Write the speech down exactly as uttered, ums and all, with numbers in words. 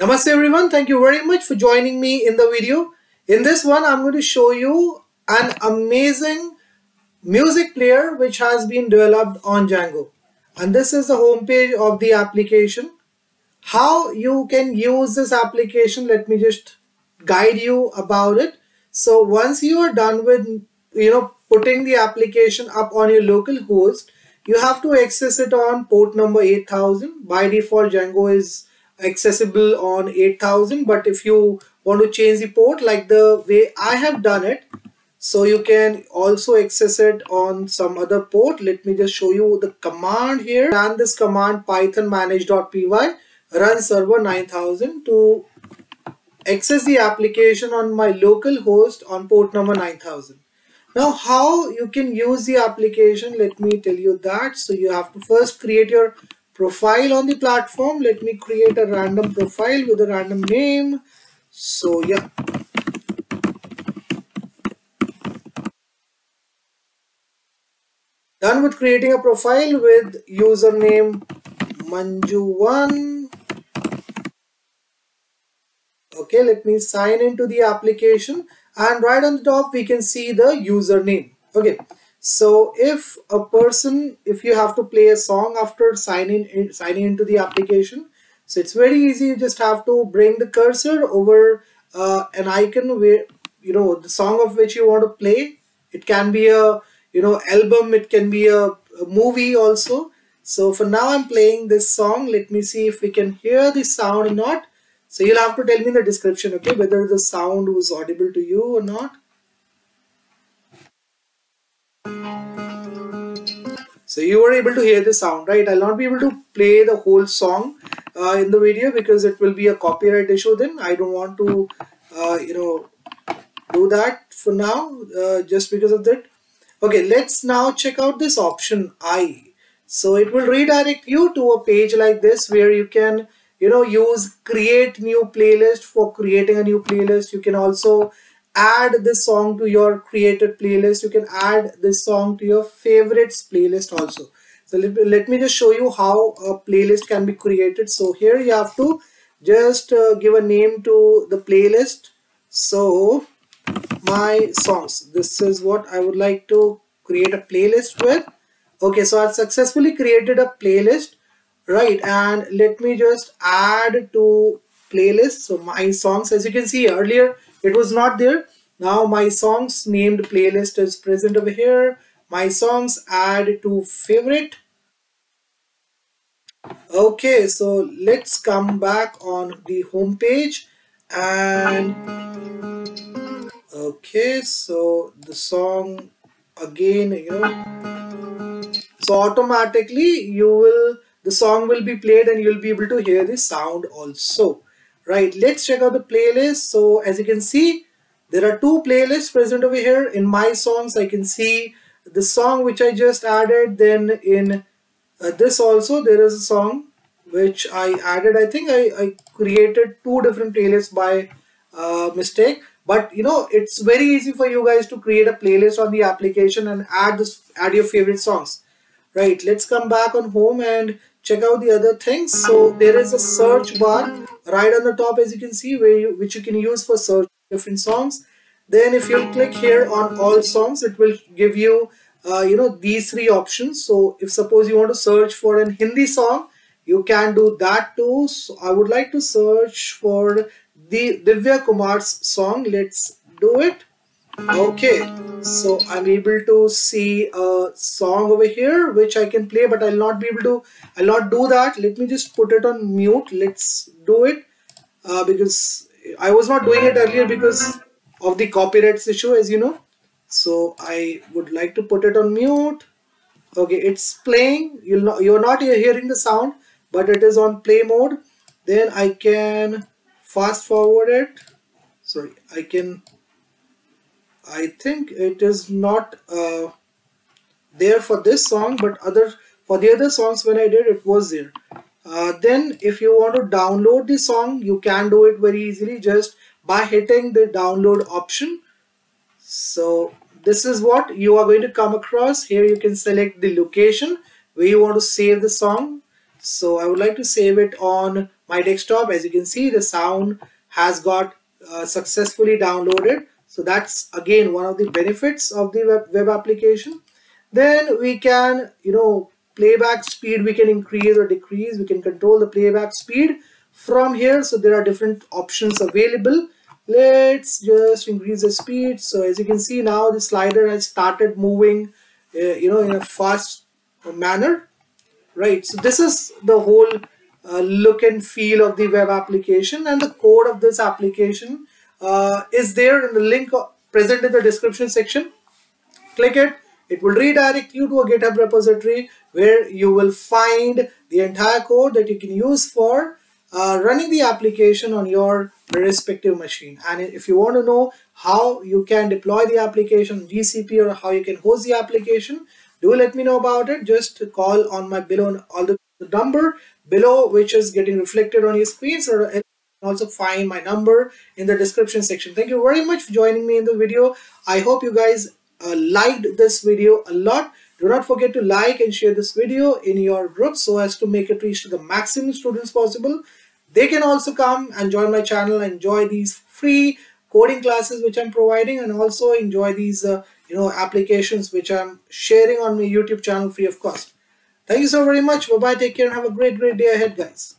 Namaste everyone, thank you very much for joining me in the video. In this one, I'm going to show you an amazing music player which has been developed on Django. And this is the homepage of the application. How you can use this application, let me just guide you about it. So once you are done with, you know, putting the application up on your local host, you have to access it on port number eight thousand. By default, Django is accessible on eight thousand, but if you want to change the port like the way I have done it, so you can also access it on some other port. Let me just show you the command here. Run this command python manage.py run server nine thousand to access the application on my local host on port number nine thousand. Now how you can use the application, let me tell you that. So you have to first create your profile on the platform. Let me create a random profile with a random name. So yeah. Done with creating a profile with username Manju one. Okay, let me sign into the application and right on the top we can see the username. Okay. So if a person, if you have to play a song after signing in, signing into the application, so it's very easy. You just have to bring the cursor over uh, an icon where, you know, the song of which you want to play. It can be a, you know, album. It can be a, a movie also. So for now I'm playing this song. Let me see if we can hear the sound or not. So you'll have to tell me in the description, okay, whether the sound was audible to you or not. So you were able to hear the sound, right? I'll not be able to play the whole song uh, in the video because it will be a copyright issue then. I don't want to, uh, you know, do that for now uh, just because of that. Okay, let's now check out this option I. So it will redirect you to a page like this where you can, you know, use create new playlist for creating a new playlist. You can also add this song to your created playlist. You can add this song to your favorites playlist also. So let me, let me just show you how a playlist can be created. So here you have to just uh, give a name to the playlist. So my songs, this is what I would like to create a playlist with. Okay, so I've successfully created a playlist, right? And let me just add to playlist. So my songs, as you can see earlier, it was not there. Now my songs named playlist is present over here. My songs add to favorite. Okay, so let's come back on the home page and okay, so the song again, you know, so automatically you will, the song will be played and you'll be able to hear the sound also. Right, let's check out the playlist. So as you can see, there are two playlists present over here. In my songs, I can see the song which I just added. Then in uh, this also, there is a song which I added. I think I, I created two different playlists by uh, mistake. But you know, it's very easy for you guys to create a playlist on the application and add, this, add your favorite songs. Right, let's come back on home and check out the other things. So there is a search bar right on the top, as you can see, where you, which you can use for search different songs. Then if you click here on all songs, it will give you, uh, you know, these three options. So if suppose you want to search for an Hindi song, you can do that too. So I would like to search for the Divya Kumar's song. Let's do it. Okay, so I'm able to see a song over here which I can play, but I'll not be able to, I'll not do that. Let me just put it on mute. Let's do it uh, because I was not doing it earlier because of the copyrights issue, as you know. So I would like to put it on mute. Okay, it's playing. You'll not, you're not hearing the sound, but it is on play mode. Then I can fast forward it. Sorry, I can... I think it is not uh, there for this song, but other for the other songs when I did it was there. Uh, then if you want to download the song, you can do it very easily just by hitting the download option. So this is what you are going to come across. Here you can select the location where you want to save the song. So I would like to save it on my desktop. As you can see, the sound has got uh, successfully downloaded. So that's again one of the benefits of the web, web application. Then we can, you know, playback speed, we can increase or decrease. We can control the playback speed from here. So there are different options available. Let's just increase the speed. So as you can see now, the slider has started moving, uh, you know, in a fast manner, right? So this is the whole uh, look and feel of the web application, and the code of this application uh, is there in the link present in the description section. Click it. It will redirect you to a GitHub repository where you will find the entire code that you can use for uh, running the application on your respective machine. And if you want to know how you can deploy the application on G C P or how you can host the application, do let me know about it. Just call on my below all the number below, which is getting reflected on your screen. So you can also find my number in the description section. Thank you very much for joining me in the video. I hope you guys Uh, liked this video a lot. Do not forget to like and share this video in your group so as to make it reach to the maximum students possible. They can also come and join my channel and enjoy these free coding classes which I'm providing, and also enjoy these uh, you know, applications which I'm sharing on my YouTube channel free of cost. Thank you so very much. Bye bye. Take care and have a great great day ahead, guys.